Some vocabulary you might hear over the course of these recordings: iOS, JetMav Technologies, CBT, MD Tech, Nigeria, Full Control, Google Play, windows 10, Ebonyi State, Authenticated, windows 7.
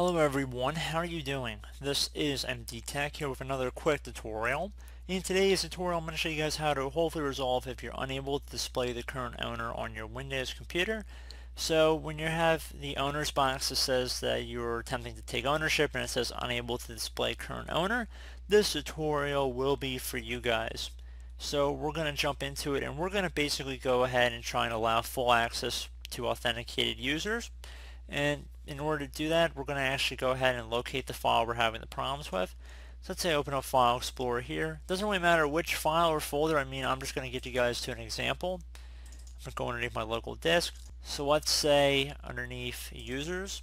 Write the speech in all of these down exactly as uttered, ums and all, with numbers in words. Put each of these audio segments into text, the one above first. Hello everyone, how are you doing? This is M D Tech here with another quick tutorial. In today's tutorial I'm going to show you guys how to hopefully resolve if you're unable to display the current owner on your Windows computer. So when you have the owner's box that says that you're attempting to take ownership and it says unable to display current owner, this tutorial will be for you guys. So we're going to jump into it and we're going to basically go ahead and try and allow full access to authenticated users. And in order to do that, we're going to actually go ahead and locate the file we're having the problems with. So let's say open up File Explorer here. Doesn't really matter which file or folder. I mean, I'm just going to give you guys to an example. I'm going to go underneath my local disk. So let's say underneath Users,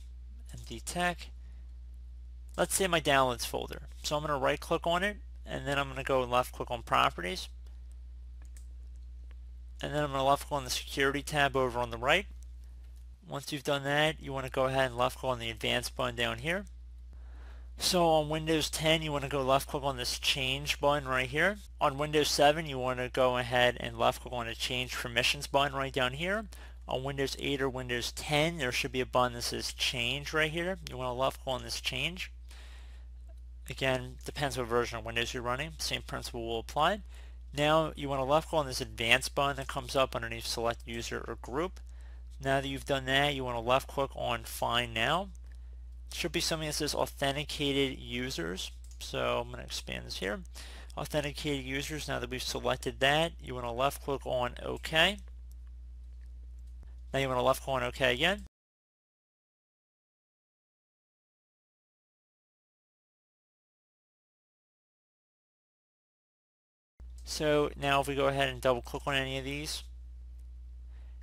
M D Tech. Let's say my Downloads folder. So I'm going to right click on it, and then I'm going to go and left click on Properties. And then I'm going to left click on the Security tab over on the right. Once you've done that, you want to go ahead and left click on the Advanced button down here. So on Windows ten, you want to go left click on this Change button right here. On Windows seven, you want to go ahead and left click on the Change Permissions button right down here. On Windows eight or Windows ten, there should be a button that says Change right here. You want to left click on this Change. Again, depends what version of Windows you're running. Same principle will apply. Now you want to left click on this Advanced button that comes up underneath Select User or Group. Now that you've done that, you want to left click on Find Now. It should be something that says Authenticated Users. So I'm going to expand this here. Authenticated Users, now that we've selected that, you want to left click on OK. Now you want to left click on OK again. So now if we go ahead and double click on any of these,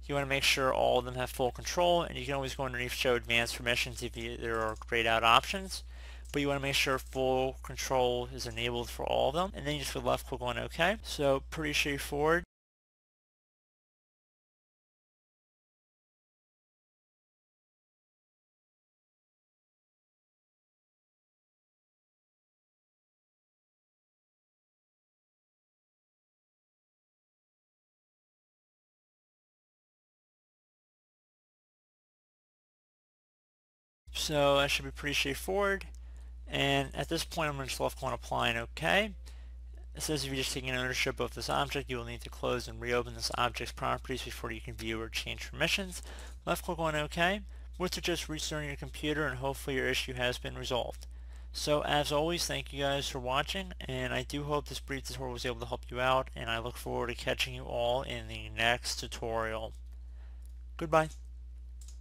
you want to make sure all of them have full control, and you can always go underneath Show Advanced Permissions if you, there are grayed out options, but you want to make sure full control is enabled for all of them, and then you just left click on OK. So pretty straightforward. So that should be pretty straightforward, and at this point I'm going to just left click on Apply and OK. It says if you're just taking ownership of this object, you will need to close and reopen this object's properties before you can view or change permissions. Left click on OK. Once you're just restarting your computer, and hopefully your issue has been resolved. So as always, thank you guys for watching, and I do hope this brief tutorial was able to help you out, and I look forward to catching you all in the next tutorial. Goodbye.